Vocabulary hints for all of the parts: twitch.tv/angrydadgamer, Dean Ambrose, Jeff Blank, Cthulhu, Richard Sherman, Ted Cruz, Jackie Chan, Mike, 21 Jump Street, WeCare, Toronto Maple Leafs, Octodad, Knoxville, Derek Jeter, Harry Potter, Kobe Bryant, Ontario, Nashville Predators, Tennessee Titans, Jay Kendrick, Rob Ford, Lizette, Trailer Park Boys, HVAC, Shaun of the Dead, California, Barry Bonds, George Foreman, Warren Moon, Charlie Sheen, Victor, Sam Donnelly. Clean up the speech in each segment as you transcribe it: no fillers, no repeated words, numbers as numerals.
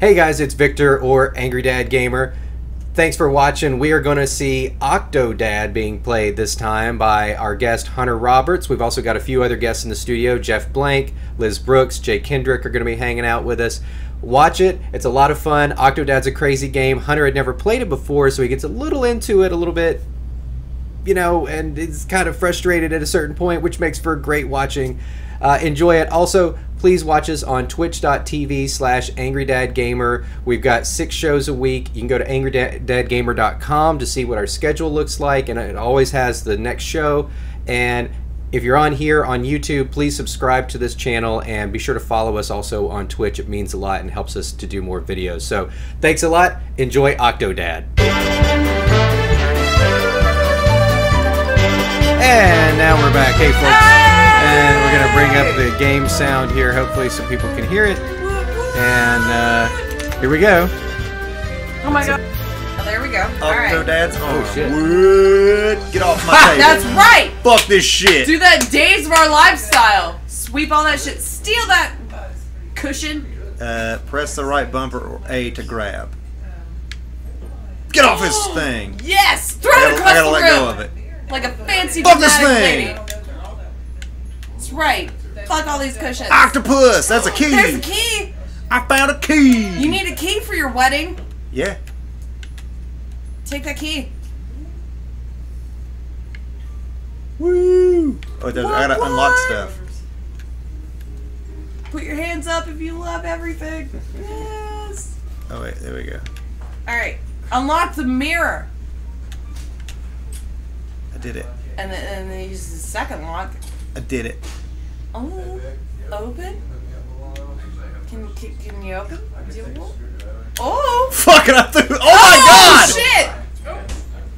Hey guys, it's Victor or Angry Dad Gamer. Thanks for watching. We are going to see Octodad being played this time by our guest Hunter Roberts. We've also got a few other guests in the studio. Jeff Blank, Liz Brooks, Jay Kendrick are going to be hanging out with us. Watch it. It's a lot of fun. Octodad's a crazy game. Hunter had never played it before, so he gets a little into it a little bit, you know, and is kind of frustrated at a certain point, which makes for great watching. Enjoy it. Also, please watch us on twitch.tv/angrydadgamer. We've got 6 shows a week. You can go to angrydadgamer.com to see what our schedule looks like, and it always has the next show. And if you're on here on YouTube, please subscribe to this channel and be sure to follow us also on Twitch. It means a lot and helps us to do more videos. So thanks a lot. Enjoy Octodad. And now we're back. Hey, folks. And we're going to bring up the game sound here. Hopefully some people can hear it. And here we go. Oh my god. Oh, there we go. Octodad's on. Oh shit. What? Get off my table. That's right. Fuck this shit. Do that Days of Our lifestyle. Sweep all that shit. Steal that cushion. Press the right bumper or A to grab. Get off his thing. Yes. Throw it across the room. I gotta let go of it. Like a fancy fuck this thing. Lady. Right. Fuck all these cushions. Octopus! That's a key! There's a key! I found a key! You need a key for your wedding? Yeah. Take that key. Woo! Oh, I gotta unlock stuff. Put your hands up if you love everything. Yes! Oh, wait. There we go. Alright. Unlock the mirror. I did it. And then use the second lock. I did it. Oh, open? Can you open? Oh! Fuck it, I threw it. Oh my god! Shit!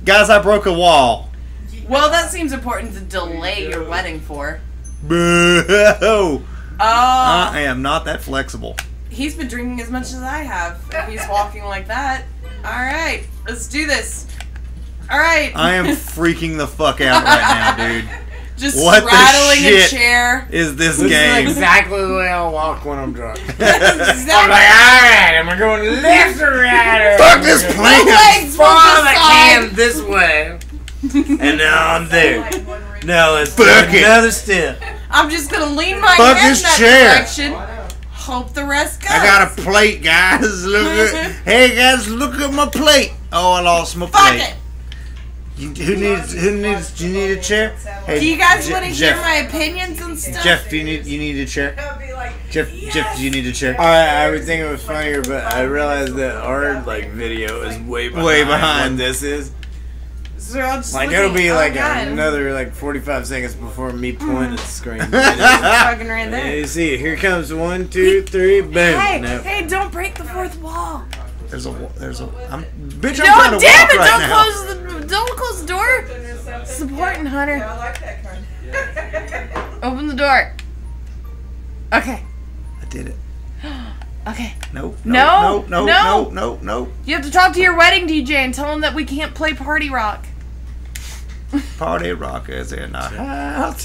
Guys, I broke a wall. Well, that seems important to delay your wedding for. Boo! I am not that flexible. He's been drinking as much as I have. If he's walking like that. Alright, let's do this. Alright. I am freaking the fuck out right now, dude. Just what straddling the shit a chair. Is this game? Is exactly the way I'll walk when I'm drunk. Exactly. I'm like, alright, am I going left or right? Fuck this plant! I can this way. And now I'm there. Now let's take another step. I'm just gonna lean my fuck head this in that chair direction. Hope the rest goes. I got a plate, guys. Look at, hey guys, look at my plate. Oh, I lost my fuck plate. It. Who needs? Do you need a chair? Hey, do you guys want to hear my opinions and stuff? Jeff, do you need a chair? Jeff, yes! Jeff, do you need a chair? I would think it was funnier, but I realized that our like video is way behind this is. So like it'll be like another like 45 seconds before me pulling the screen. Fucking right there. You see, here comes 1, 2, 3, boom! Hey, no. Hey, don't break the fourth wall. There's a. Bitch, I'm trying to walk right now. No, damn it! Don't close the door. Supporting Hunter. Yeah, I like that kind of. Open the door. Okay. I did it. Okay. No. You have to talk to your wedding DJ and tell him that we can't play Party Rock. Party Rock is in our house.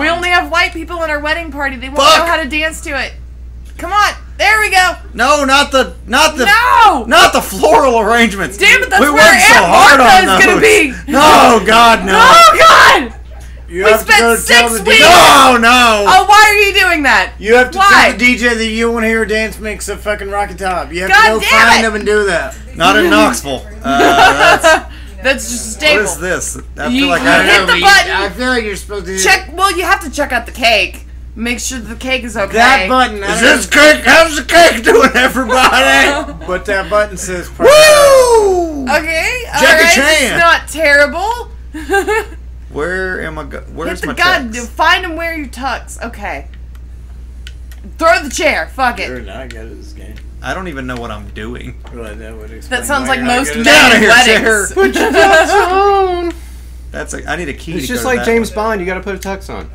We only have white people in our wedding party. They won't know how to dance to it. Come on. There we go. No, not the floral arrangements. Damn it, that's we where Aunt Martha's gonna be. No, God, no. Oh God. You we spent 6 weeks. No, no. Oh, why are you doing that? You have to tell the DJ that you want to hear a dance mix of fucking Rocky Top. You have to go find them and do that. Not in Knoxville. That's just a staple. What is this? I feel like I hit the button. I feel like you're supposed to check. Well, you have to check out the cake. Make sure the cake is okay. That button. Is this cake? How's the cake doing, everybody? But that button says. Woo! Okay. Jackie Chan. It's not terrible. Where am I? Where's my tux? God, find him where your tux. Okay. Throw the chair. Fuck it. You're not good at this game. I don't even know what I'm doing. Well, that sounds like most men at weddings. Put your tux on. That's like I need a key. It's just like James Bond. You got to put a tux on.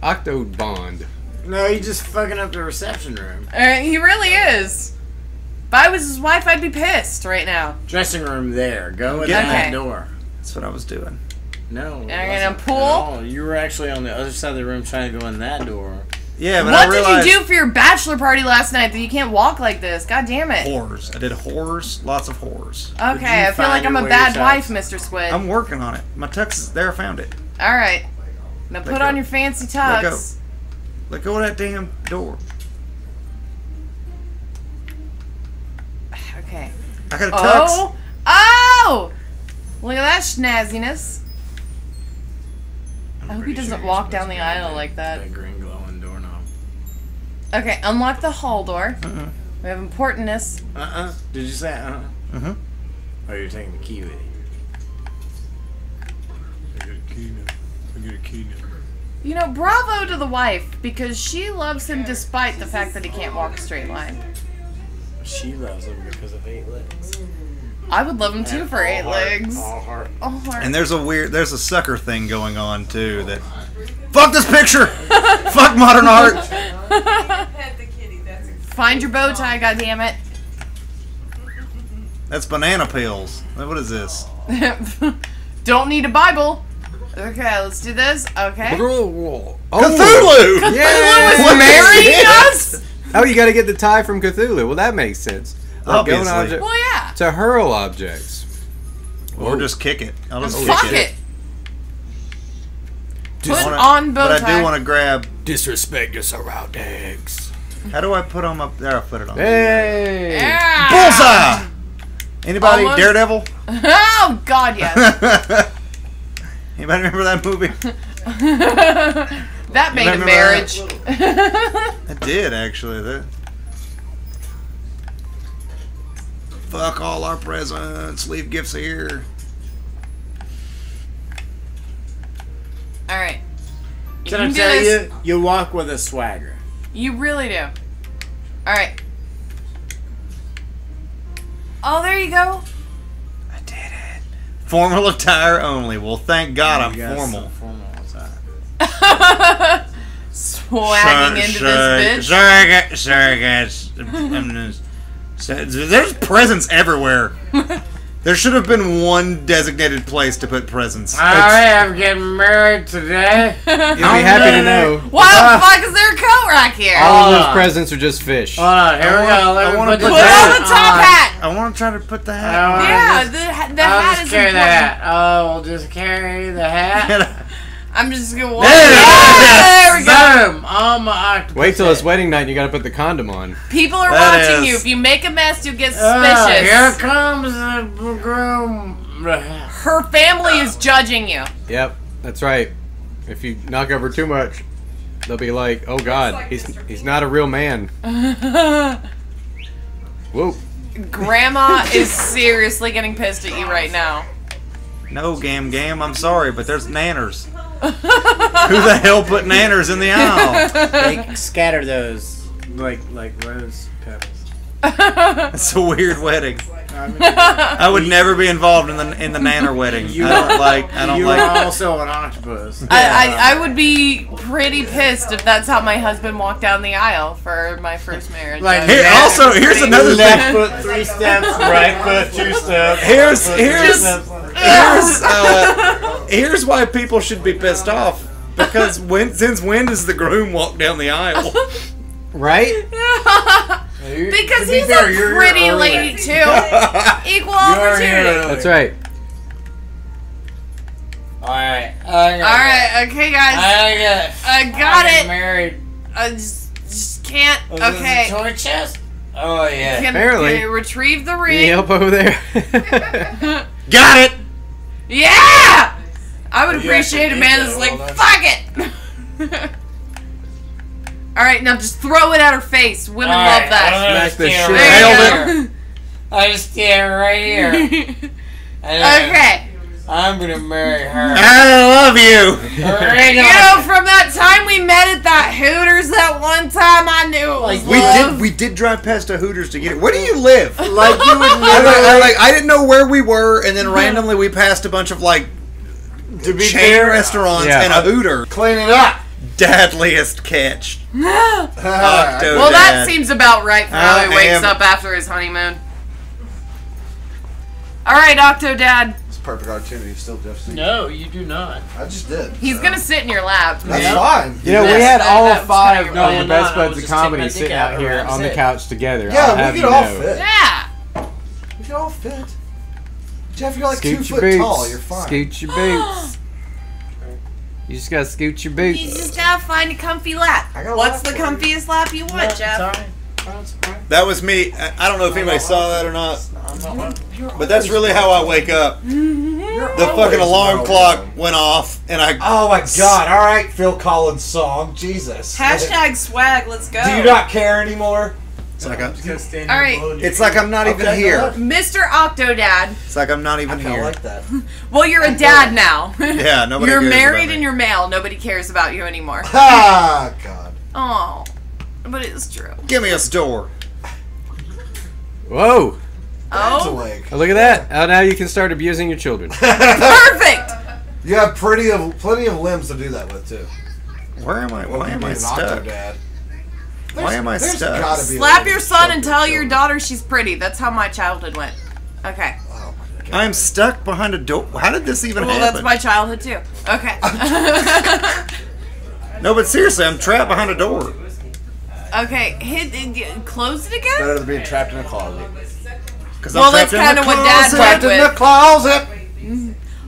Octodad. No, he's just fucking up the reception room. He really is. If I was his wife, I'd be pissed right now. Dressing room there. Go in that door. That's what I was doing. No. And I'm gonna pull. You were actually on the other side of the room trying to go in that door. Yeah, but what did you do for your bachelor party last night that you can't walk like this? God damn it. Horrors. I did horrors. Lots of horrors. Okay, I feel like I'm a bad wife, Mr. Squid. I'm working on it. My tux is there. I found it. All right. Now put on your fancy tux. Let go. Let go of that damn door. Okay. I got a tux. Oh! Oh! Look at that schnazziness. I hope he doesn't walk down the aisle like that. That green glowing doorknob. Okay, unlock the hall door. We have importantness. Did you say Oh, you're taking the key with you. I get a key now. I get a key now. You know, bravo to the wife, because she loves him despite the fact that he can't walk a straight line. She loves him because of 8 legs. I would love him too for 8 legs. All heart. All heart. And there's a weird, there's a sucker thing going on too that. Fuck this picture! Fuck modern art! Find your bow tie, goddammit. That's banana pills. What is this? Don't need a Bible. Okay, let's do this. Okay. Oh. Cthulhu! Cthulhu is marrying us? Oh, you gotta get the tie from Cthulhu. Well, that makes sense. Obviously. Well, yeah. To hurl objects. Or just kick it. I'll just kick it. Put on bow tie. But I do want to grab... Disrespect your surroundings. How do I put them up there? I'll put it on. Hey! Yeah. Bullseye! Anybody? Almost. Daredevil? Oh, God, yes. Anybody remember that movie? That made a marriage. It did, actually. That... Fuck all our presents. Leave gifts here. All right. Can I tell you? You walk with a swagger. You really do. All right. Oh, there you go. I did it. Formal attire only. Well, thank God I'm formal. Formal attire. Swagging into this bitch. Sorry, guys. I'm just... There's presents everywhere. There should have been one designated place to put presents. Alright, I'm getting married today. You'll be happy to know. Why the fuck is there a coat rack here? All of those presents are just fish. Hold on, here we go. Let me put on the top hat. I want to try to put the hat on. Yeah, the hat is important. I'll just carry the hat. Oh, we'll just carry the hat. I'm just going to walk. There we go. Boom. On my octopus. Wait till it's wedding night and you got to put the condom on. People are watching you. If you make a mess, you get suspicious. Here comes the groom. Her family is judging you. Yep. That's right. If you knock over too much, they'll be like, oh, God, like he's not a real man. Whoa. Grandma is seriously getting pissed at you right now. No, Gam Gam, I'm sorry, but there's nanners. Who the hell put nanners in the aisle? They scatter those like rose petals. It's a weird wedding. I would never be involved in the nanner wedding. I don't like. You're also an octopus. I would be pretty pissed if that's how my husband walked down the aisle for my first marriage. Like here's another thing. Left foot 3 steps, right foot 2 steps. Here's why people should be pissed off, because since when does the groom walk down the aisle? Right? Because he's a pretty lady too. Equal opportunity. That's right. Alright. Alright, okay guys. I got it. Married. I just can't. Okay. Toy chest? Oh yeah. Can retrieve the ring. The elbow over there. Got it! Yeah! I would appreciate a man that's like, fuck it! Alright, now just throw it at her face. Women love that. Nailed it. I just stand right here. Okay. I'm gonna marry her. I love you. Right you know, from that time we met at that Hooters that one time, I knew it was love. We did drive past a Hooters to get it. Where do you live? Like you would live. I didn't know where we were, and then randomly we passed a bunch of like chain restaurants and a Hooter. Clean it up. Dadliest catch. Octodad. Well, that seems about right for how he wakes up after his honeymoon. All right, Octodad. perfect opportunity still, Jeff. No, you do not. I just did. He's gonna sit in your lap. Man. That's fine. You know, we had all five of the best buds of comedy sitting out here on the couch together. Yeah, we could all fit. Yeah, we could all fit. Jeff, you're like 2 foot tall. You're fine. Scoot your boots. You just gotta scoot your boots. You just gotta find a comfy lap. What's the comfiest lap you want, Jeff? That was me. I don't know if anybody saw that or not, but that's really how I wake up. The fucking alarm clock went off, and I... Oh my god, alright, Phil Collins song, Jesus. Hashtag swag, let's go. Do you not care anymore? It's like I'm just standing alone. It's like I'm not even here. Mr. Octodad. It's like I'm not even here. I like that. Well, you're a dad now. Yeah, nobody cares. You're married and you're male. Nobody cares about you anymore. Ah, god. Oh. But it's true. Give me a door. Whoa. Oh. Oh, look at that. Oh, now you can start abusing your children. Perfect. You have plenty of limbs to do that with, too. Why am I stuck? Why am I stuck? Slap your son and tell your daughter she's pretty. That's how my childhood went. Okay. Oh, my God. I'm stuck behind a door. How did this even happen? Well, that's my childhood, too. Okay. No, but seriously, I'm trapped behind a door. Okay, close it again? Better than being trapped in a closet. Well, that's kind of what Dad trapped in the closet.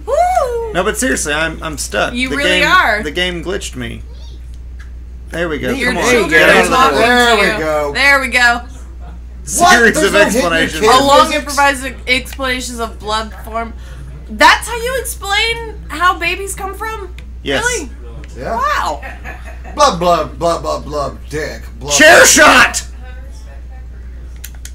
Woo! No, but seriously, I'm stuck. You really are. The game glitched me. There we go. Your children are talking to you. There we go. There we go. Series of explanations. A long improvised explanations of blood form. That's how you explain how babies come from? Yes. Really? Yeah. Wow. Blub, blub, blub, blub, blub, dick. Blub, chair blub. Shot!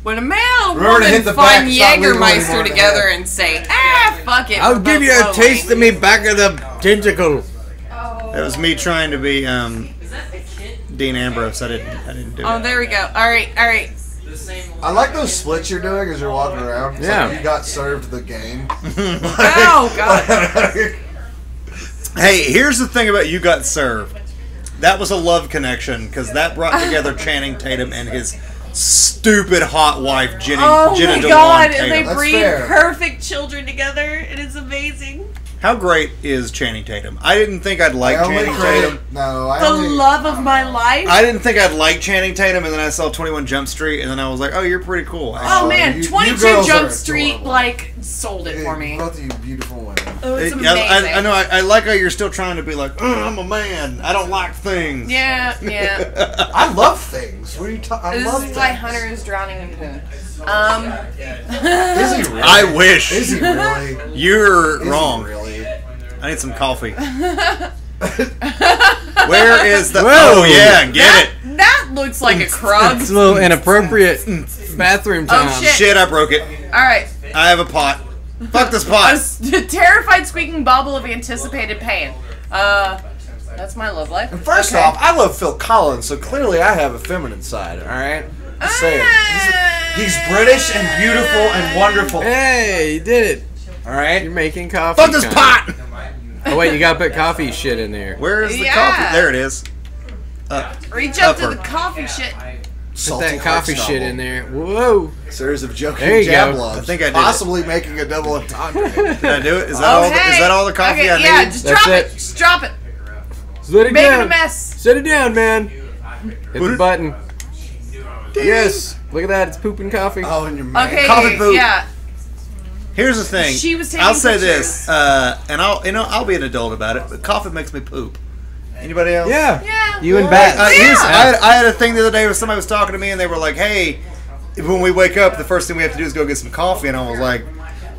When a male and woman find Jägermeister together and say, ah, fuck it. I'll give you a taste of me back of the tentacle. Oh. That was me trying to be Dean Ambrose. I didn't do it. Oh, there we go. All right, all right. I like those splits you're doing as you're walking around. It's like you got served the game. Oh, God. Hey, here's the thing about you got served. That was a love connection, because that brought together Channing Tatum and his stupid hot wife, Jenny. Oh my god, and they breed perfect children together. It is amazing. How great is Channing Tatum? I didn't think I'd like Channing Tatum. No, I the love of my life. I didn't think I'd like Channing Tatum, and then I saw 21 Jump Street, and then I was like, oh, you're pretty cool. Oh man, 22 Jump Street, like, sold it for me. Both of you beautiful women. Oh, it's amazing. I know, I like how you're still trying to be like, I'm a man, I don't like things. Yeah, yeah. I love things. What are you talking about? This is why Hunter is drowning in poo. Is he really? I wish. Is he really? You're wrong. Really? I need some coffee. Where is the... Whoa. Oh, yeah, get it. That looks like a crug. It's a little inappropriate bathroom time. Oh, shit, I broke it. All right. I have a pot. Fuck this pot. A terrified squeaking bobble of anticipated pain. That's my love life. And first off, I love Phil Collins, so clearly I have a feminine side, all right? Just saying. He's British and beautiful and wonderful. Hey, you did it. All right. You're making coffee. Fuck this pot! Oh, wait, you gotta put coffee shit in there. Where is the coffee? There it is. Reach up to the coffee shit. Put that coffee shit in there. Whoa. Series of joking jab lobs. I think I did. Possibly making a double entendre. Did I do it? Is that all? Is that all the coffee I need? Yeah, just drop it. Just drop it. Let it down. Making a mess. Set it down, man. Hit the button. Yes. Look at that. It's pooping coffee. Oh, and your mouth. Okay. Coffee poop. Yeah. Here's the thing. She was taking pictures. I'll say this, and I'll be an adult about it. But coffee makes me poop. Anybody else? Yeah. Yeah. You and Bat. Yeah. I had a thing the other day where somebody was talking to me and they were like, "Hey, when we wake up, the first thing we have to do is go get some coffee." And I was like,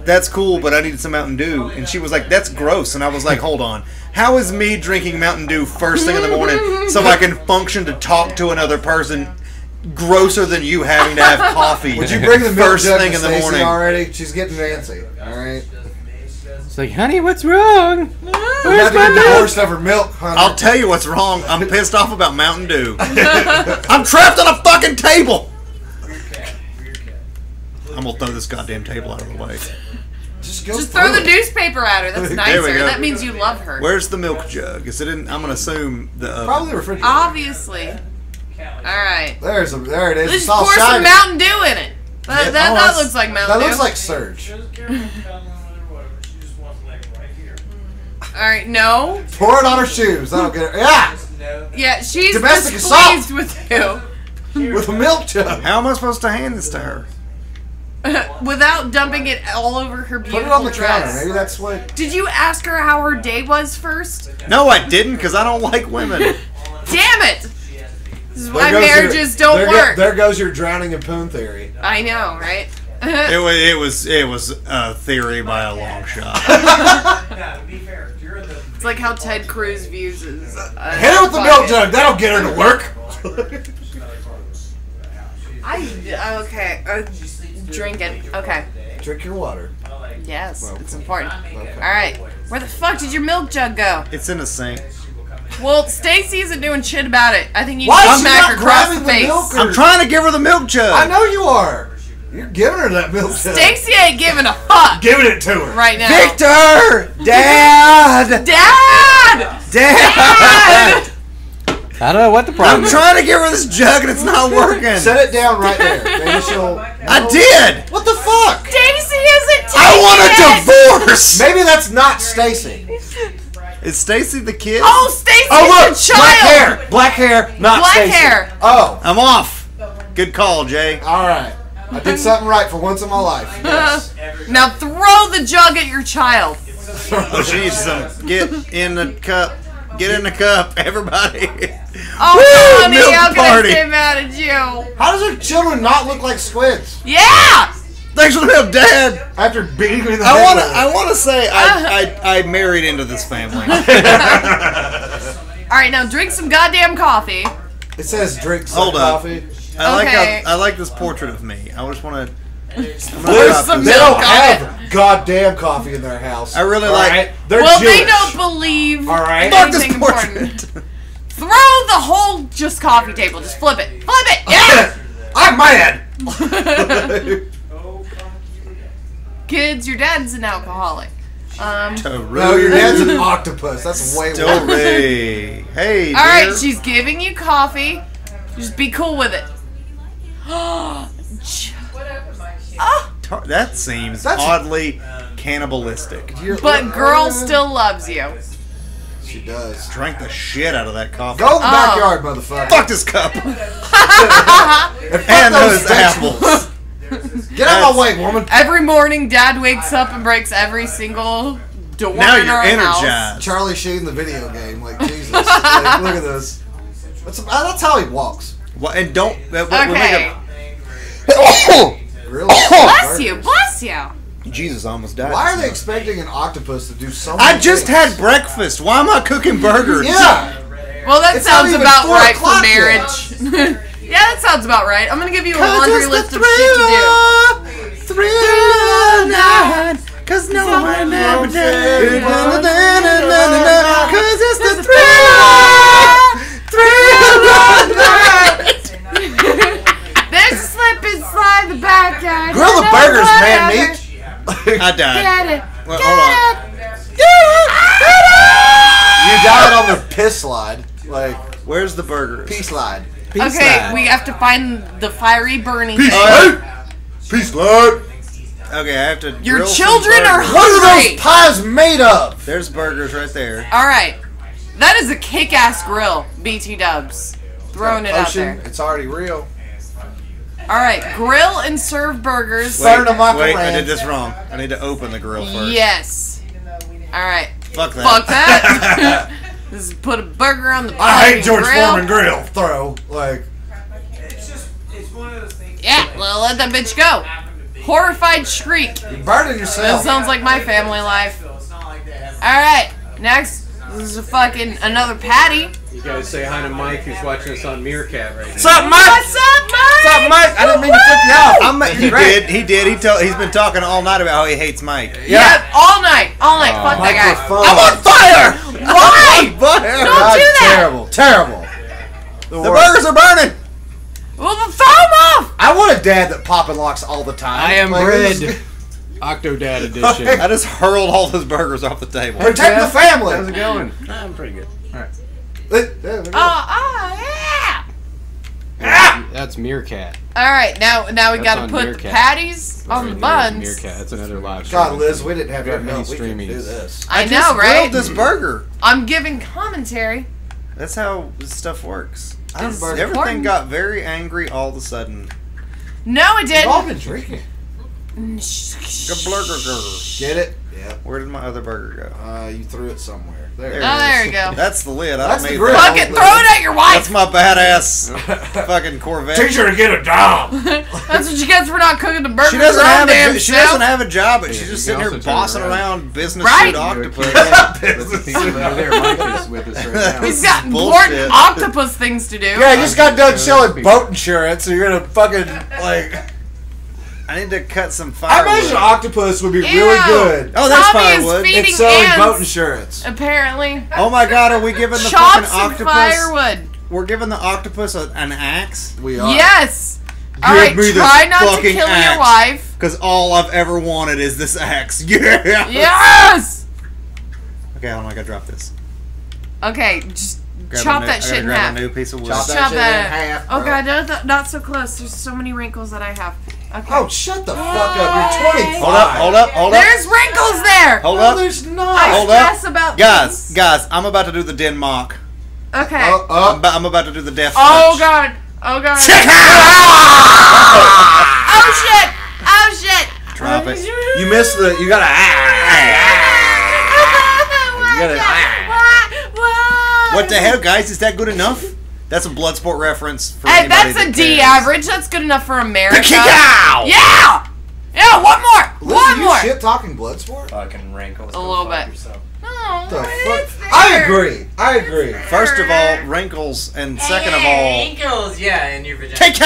"That's cool, but I needed some Mountain Dew." And she was like, "That's gross." And I was like, "Hold on. How is me drinking Mountain Dew first thing in the morning so I can function to talk to another person?" Grosser than you having to have coffee. Would you bring the first thing in the morning already? She's getting fancy. All right. It's like, honey, what's wrong? Where's my milk? Over milk, honey. I'll tell you what's wrong. I'm pissed off about Mountain Dew. I'm trapped on a fucking table. I'm gonna throw this goddamn table out of the way. Just throw the newspaper at her. That's nicer. That means you love her. Where's the milk jug? Is it in? I'm gonna assume the probably the refrigerator. Obviously. All right. There it is. Let's pour some Mountain Dew in it. That looks like Mountain Dew. That looks like Surge. Alright, no. Pour it on her shoes. I don't get it. Yeah! Yeah, she's domestic assault with you. With a milk jug. How am I supposed to hand this to her? Without dumping it all over her beautiful dress. Put it on the counter. Maybe that's what... Did you ask her how her day was first? No, I didn't, because I don't like women. Damn it! This is why marriages don't work. There goes your drowning in poon theory. I know, right? It was a theory by a long shot. It's like how Ted Cruz views his... Hit her with the milk jug. That'll get her to work. Okay. Drink it. Okay. Drink your water. Yes, well, it's important. Okay. All right. Where the fuck did your milk jug go? It's in the sink. Well, Stacey isn't doing shit about it. I think you need to smack her across the face. I'm trying to give her the milk jug. I know you are. You're giving her that milk jug. Stacey ain't giving a fuck. Giving it to her right now. Victor, Dad, Dad. I don't know what the problem is. I'm trying to give her this jug and it's not working. Set it down right there. Maybe she'll... I did! What the fuck? Stacey isn't taking I want a divorce! Maybe that's not Stacey. Is Stacey the kid? Oh, Stacey's the child! Black hair, not Stacey. Black hair. Oh. I'm off. Good call, Jay. Alright. I did something right for once in my life. Yes. Now throw the jug at your child. Oh, jeez. Get in the cup. Get in the cup, everybody. Oh, woo, honey, I'm going to stay mad at you. How does our children not look like squids? Yeah! Thanks for the help, Dad. After beating me in the head. I want to say I married into this family. All right, now drink some goddamn coffee. It says drink some coffee. Hold up. I like this portrait of me. I just want to... They don't have goddamn coffee in their house. I really like it. Well, Jewish. They don't believe anything important. Throw the whole coffee table. Just flip it. Flip it. Yes! I'm mad. Kids, your dad's an alcoholic. No, your dad's an octopus. That's way worse. Hey. All right, she's giving you coffee. Just be cool with it. Oh. That seems oddly cannibalistic. But girl still loves you. She does. Drank the shit out of that coffee. Go in the backyard, motherfucker. Fuck this cup. and those apples. Get out of my way, woman. Every morning, Dad wakes up and breaks every single door in our house. Charlie Sheen, the video game. Like, Jesus. Like, look at this. That's how he walks. Well, and don't... Okay. Really? Bless you, bless you. Jesus, I almost died. Why are they expecting an octopus to do something? I just had breakfast. Why am I cooking burgers? Yeah. Well, that sounds about right for marriage. Yeah, that sounds about right. I'm going to give you a laundry list of shit to do. Thriller night. Because no one ever did. Because it's the thriller night. There's a slip and slide in the back, Dad. Grill the burgers, man, meat. I died. Get it. Well, hold on. Get it. You died on the piss slide. Like, where's the burgers? Peace slide. Okay, we have to find the fiery burning. Peace slide. Peace slide. Okay, I have to. Your children are hungry. What are those pies made of? There's burgers right there. All right, that is a kick-ass grill, BT Dubs. Throwing it out there. It's already real. Alright, grill and serve burgers. Wait, I did this wrong. I need to open the grill first. Yes. Alright. Fuck that. Fuck that. Just put a burger on the grill. I hate George Foreman grill. Throw. Like. It's one of those things. Yeah, well, let that bitch go. Horrified shriek. You burned yourself. That sounds like my family life. Alright, next. This is a fucking another patty. You guys say hi to Mike, who's watching us on Meerkat right now. What's up, Mike? What's up, Mike? What's up, Mike? I didn't mean to flip you off. He did. He's been talking all night about how he hates Mike. Yeah, all night. All night. Fuck that guy. I'm on fire. Why? Don't do that. Terrible. Terrible. The burgers are burning. Well, throw them off. I want a dad that pop and locks all the time. I am red. Octodad edition. I just hurled all those burgers off the table. Protect the family. How's it going? I'm pretty good. All right. Oh, yeah! That's Meerkat. Alright, now we gotta put Meerkat. Patties on the buns. Meerkat. That's another live stream. God, Liz, we didn't have your help. We can do this. I know, just right? This burger. I'm giving commentary. That's how stuff works. Everything got very angry all of a sudden. No, it didn't. We've all been drinking. Get it? Yeah. Where did my other burger go? You threw it somewhere. There it is. There you go. That's the lid. I made it. Fuck it, throw it at your wife. That's my badass fucking Corvette. Teach her to get a job. That's what she gets for not cooking the burger. She doesn't have a job, but she's just sitting here bossing around business suit octopus. He's got important octopus things to do. Yeah, I just got done selling boat insurance, so you're gonna fucking like. I need to cut some firewood. I imagine octopus would be really good. Oh, that's firewood. It's selling boat insurance. Apparently. Oh my God, are we giving the fucking octopus firewood? We're giving the octopus an axe. We are. Yes. All right. Try not to kill your wife. Because all I've ever wanted is this axe. Yeah. Yes. Okay, I'm gonna drop this. Okay, just chop that shit in half. New piece of wood. Chop that in half. Oh God, not so close. There's so many wrinkles that I have. Okay. Oh, shut the fuck up. You're 25. Hold up. There's wrinkles there. Hold up. There's not. Guys, I'm about to do the den mock. Okay. I'm about to do the death touch. Oh, God. Oh, shit. Drop it. You missed the... You got to... You got to... What the hell, guys? Is that good enough? That's a Bloodsport reference for anybody that cares. D average. That's good enough for America. Yeah! Yeah, one more! Liz, are you shit-talking Bloodsport? Fucking Rankles. A little bit. Oh, the fuck? I agree. First of all, wrinkles, and second of all... Wrinkles, yeah, in your vagina.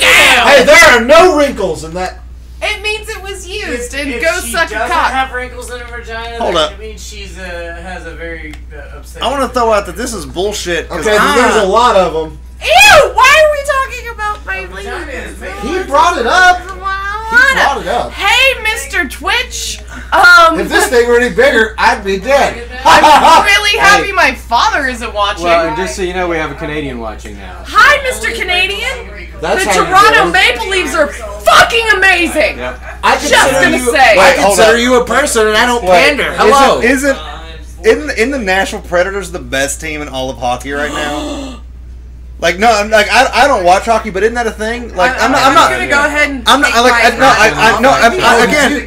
Hey, there are no wrinkles in that... It means it was used, and go suck a cock. If she doesn't have wrinkles in her vagina, that means she has a very upset... I want to throw out that this is bullshit. Okay, there's a lot of them. Ew! Why are we talking about my leaves? He brought it up. Hey, Mr. Twitch. If this thing were any bigger, I'd be dead. I'm really happy my father isn't watching. Well, just so you know, we have a Canadian watching now. Hi, Mr. Canadian. The Toronto Maple Leafs are fucking amazing. I consider you a person, and I don't pander. Hello. Isn't the Nashville Predators the best team in all of hockey right now? Like I don't watch hockey, but isn't that a thing? Like I'm not gonna go ahead and.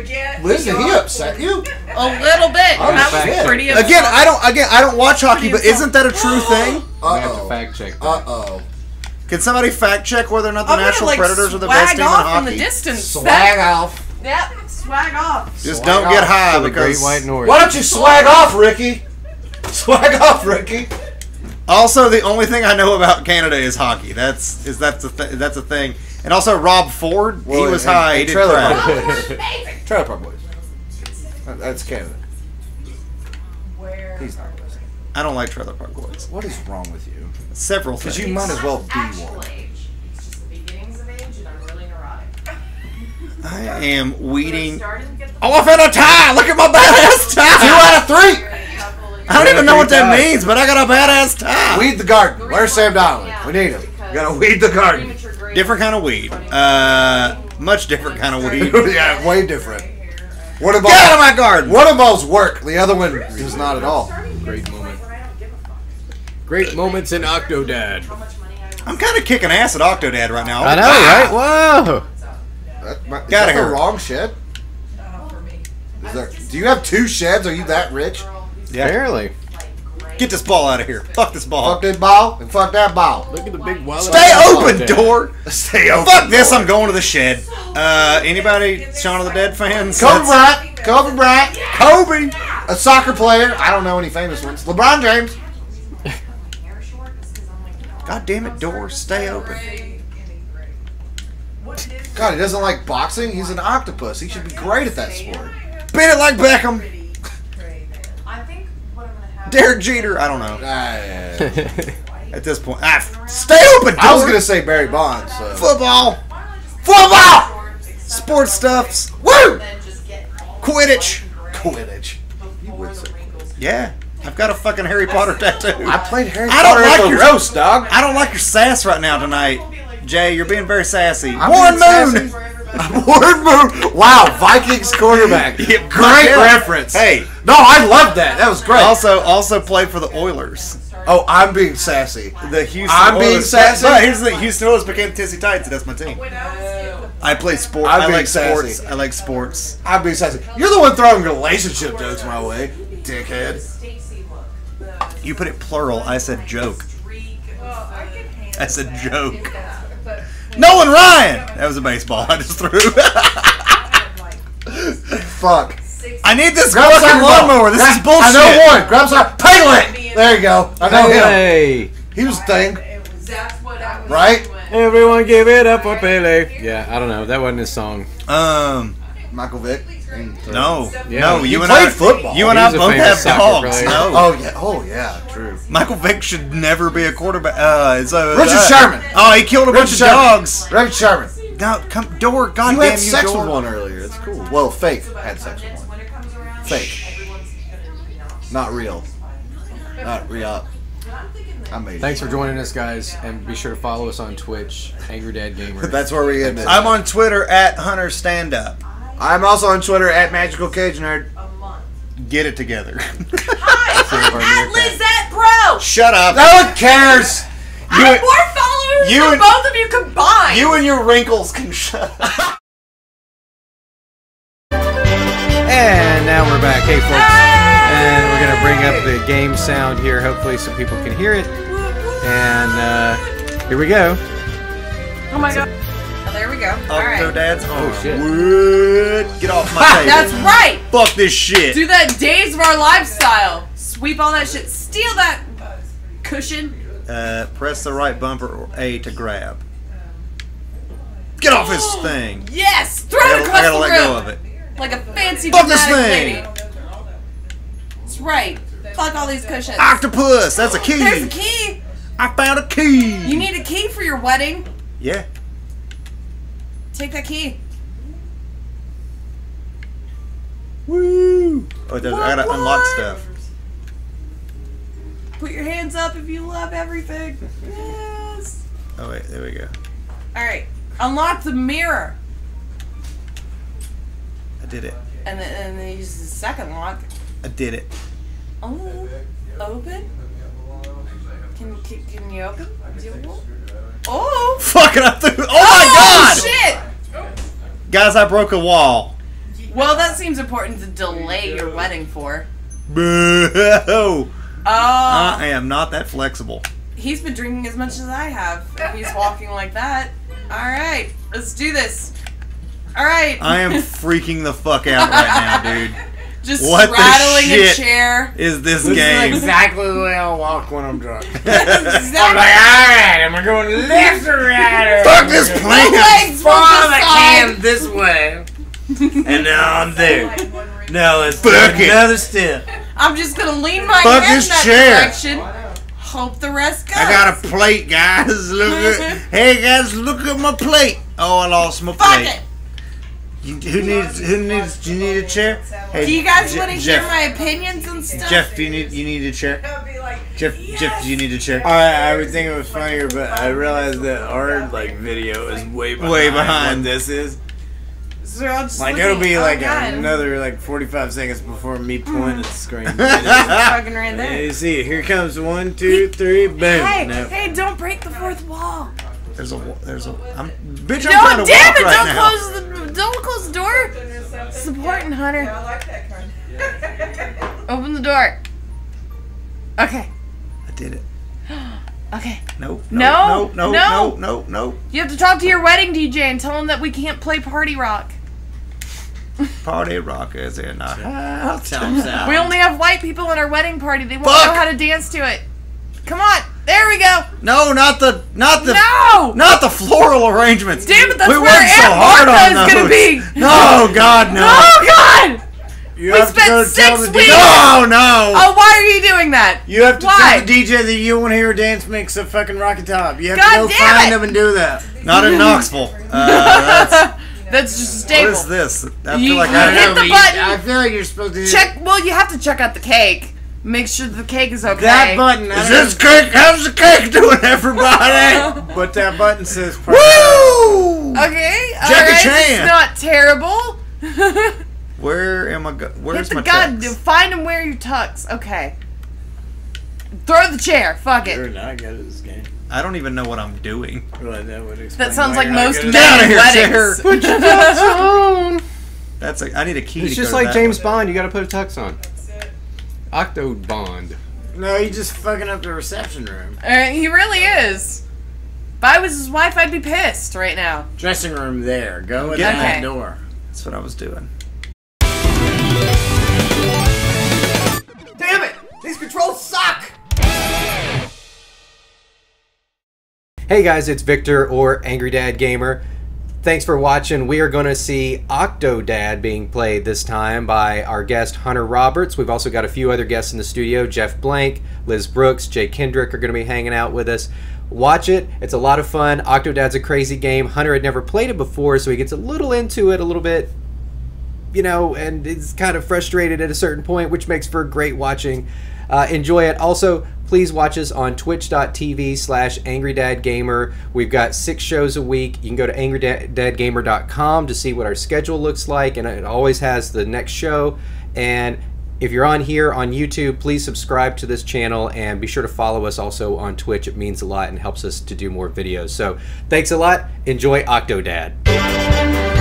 Again. Listen, he upset you. A little bit. I don't watch hockey, but isn't that a true thing? We have to fact check. Can somebody fact check whether or not the Nashville Predators are the best team in hockey? Swag off in the distance. Swag off. Yep. Swag off. Just don't get high because. Why don't you swag off, Ricky? Swag off, Ricky. Also, the only thing I know about Canada is hockey. That's a thing. And also, Rob Ford, he was high. He did crap. Trailer Park Boys. That's Canada. Where? He's not listening. I don't like Trailer Park Boys. What is wrong with you? Several things. Because you might as well be one. It's just the beginnings of age, and I'm really neurotic. I am weeding. Oh, I found a tie! Look at my badass tie! 2 out of 3! I don't even know what that means, but I got a badass time. Weed the garden. Where's Sam Donnelly? Yeah, we need him. You gotta weed the garden. Different kind of weed. Much different kind of weed. Yeah, way different. What about, get out of my garden! One of those work. The other one does not at all. Great moment. Great moments in Octodad. I'm kind of kicking ass at Octodad right now. I know, right? Whoa! Is that the wrong shed? Do you have 2 sheds? Are you that rich? Yeah. Barely. Get this ball out of here. Fuck this ball. Fuck this ball and fuck that ball. Look at the big wallet. Stay open, door. Stay open. Fuck this. I'm going to the shed. Anybody Shaun of the Dead fans? Kobe Bryant. Kobe. A soccer player. I don't know any famous ones. LeBron James. God damn it, door. Stay open. God, he doesn't like boxing. He's an octopus. He should be great at that sport. Beat it like Beckham. Derek Jeter, I don't know. At this point, stay open. Door. I was gonna say Barry Bonds. So. Football, sports stuffs. Woo! Quidditch. You would say. Yeah, I've got a fucking Harry Potter tattoo. I played Harry Potter at the roast, dog. I don't like your sass right now tonight. Jay, you're being very sassy. Warren Moon! Warren Moon! Wow, Vikings quarterback. Yeah, great reference. Hey. No, I love that. That was great. Also played for the Oilers. Oh, I'm being sassy. The Houston Oilers. But here's the Houston Oilers became the Tennessee Titans, and that's my team. I play sports. I like sports. I'm being sassy. You're the one throwing relationship jokes my way, dickhead. You put it plural. I said joke. I said joke. Nolan Ryan! That was a baseball I just threw. Fuck. I need this fucking lawnmower. This is bullshit. I know one. Grab some. Pele! There you go. I know him. He was a thing. Right? Everyone give it up for Pele. Yeah, I don't know. That wasn't his song. Michael Vick. No, yeah. No. You played football. You and I both have dogs. No. Oh yeah. Oh yeah. True. Michael Vick should never be a quarterback. Richard Sherman. Oh, he killed a bunch of dogs. Richard Sherman. Now, come, door. Goddamn, you had sex with one earlier. It's cool. Well, fake had sex with one. Fake. Not real. Not real. Thanks for joining us, guys, and be sure to follow us on Twitch, AngryDadGamer. That's where we end it. I'm on Twitter at Hunter Standup. I'm also on Twitter at Magical Cage Nerd. Get it together. Hi, I'm at Lizette Bro. Shut up. No one cares. You have more followers than both of you combined. You and your wrinkles can shut up. And now we're back. Hey, folks. And we're going to bring up the game sound here. Hopefully some people can hear it. And here we go. Oh, my God. There we go. Octodad's on. Oh, shit. What? Get off my table. That's right. Fuck this shit. Do that Days of Our Lifestyle. Sweep all that shit. Steal that cushion. Press the right bumper or A to grab. Get off his thing. Yes. Throw it across the room. I gotta let go of it. Like a fancy dramatic lady. That's right. Fuck all these cushions. Octopus. That's a key. There's a key. I found a key. You need a key for your wedding? Yeah. Take that key. Woo! Oh, I gotta unlock stuff. Put your hands up if you love everything. Yes. Oh wait, there we go. All right, unlock the mirror. I did it. And then use the second lock. I did it. Oh, open. Can you open? Oh! Fucking up through! Oh, my God! Shit! Guys, I broke a wall. Well, that seems important to delay your wedding for. Boo! I am not that flexible. He's been drinking as much as I have. If he's walking like that. All right, let's do this. All right. I am freaking the fuck out right now, dude. Just straddling a chair. Is this game is exactly the way I'll walk when I'm drunk? Exactly. I'm like, all right, am I going left or right? Or fuck this plan. Far as I can this way, and now I'm there. Now let's take another step. I'm just gonna lean my head in that direction. Hope the rest goes. I got a plate, guys. Look at, hey guys, look at my plate. Oh, I lost my plate. Fuck it. Who needs? Do you need a chair? Hey, do you guys want to hear my opinions and stuff? Jeff, you need a chair? Like, Jeff, do you need a chair? I would think it was funnier, but I realized that our video is way behind what this is. So I'll just it'll be another 45 seconds before me pointing at the screen. Fucking right there. You see, here comes 1, 2, 3, boom. Hey, hey, don't break the fourth wall. There's a. Bitch, I'm no, damn it! Don't close the door. Supporting Hunter. Yeah, I like that kind. Open the door. Okay. I did it. Okay. No. You have to talk to your wedding DJ and tell him that we can't play Party Rock. Party Rock is in our house. We only have white people in our wedding party. They won't know how to dance to it. Come on. There we go. No, not the floral arrangements. Damn it, that's where Aunt Martha is gonna be. No, God, no. Oh God! We spent 6 weeks. No, no. Oh, why are you doing that? You have to tell the DJ that you want to hear a dance mix of fucking Rocky Top. You have to go find them and do that. Not in Knoxville. That's just a staple. What is this? I feel like I don't know. Hit the button. I feel like you're supposed to. Check. Well, you have to check out the cake. Make sure the cake is okay. That button. Is this cake? How's the cake doing, everybody? But that button says. Perfect. Woo! Okay. Jackie Chan. It's not terrible. Where am I? Where's my gun? Tux? Find him where you tux. Okay. Throw the chair. Fuck it. You're not good at this game. I don't even know what I'm doing. Well, that sounds like most men weddings. Put your tux on. That's like I need a key. It's just like James Bond. You got to put a tux on. Octodad. No, he's just fucking up the reception room. He really is. If I was his wife, I'd be pissed right now. Dressing room there. Go in that door. That's what I was doing. Damn it! These controls suck! Hey guys, it's Victor or Angry Dad Gamer. Thanks for watching. We are going to see Octodad being played this time by our guest Hunter Roberts. We've also got a few other guests in the studio. Jeff Blank, Liz Brooks, Jay Kendrick are going to be hanging out with us. Watch it. It's a lot of fun. Octodad's a crazy game. Hunter had never played it before, so he gets a little into it, a little bit, you know, and is kind of frustrated at a certain point, which makes for great watching. Enjoy it. Also, please watch us on twitch.tv/angrydadgamer. We've got 6 shows a week. You can go to angrydadgamer.com to see what our schedule looks like, and it always has the next show. And if you're on here on YouTube, please subscribe to this channel and be sure to follow us also on Twitch. It means a lot and helps us to do more videos. So thanks a lot. Enjoy Octodad.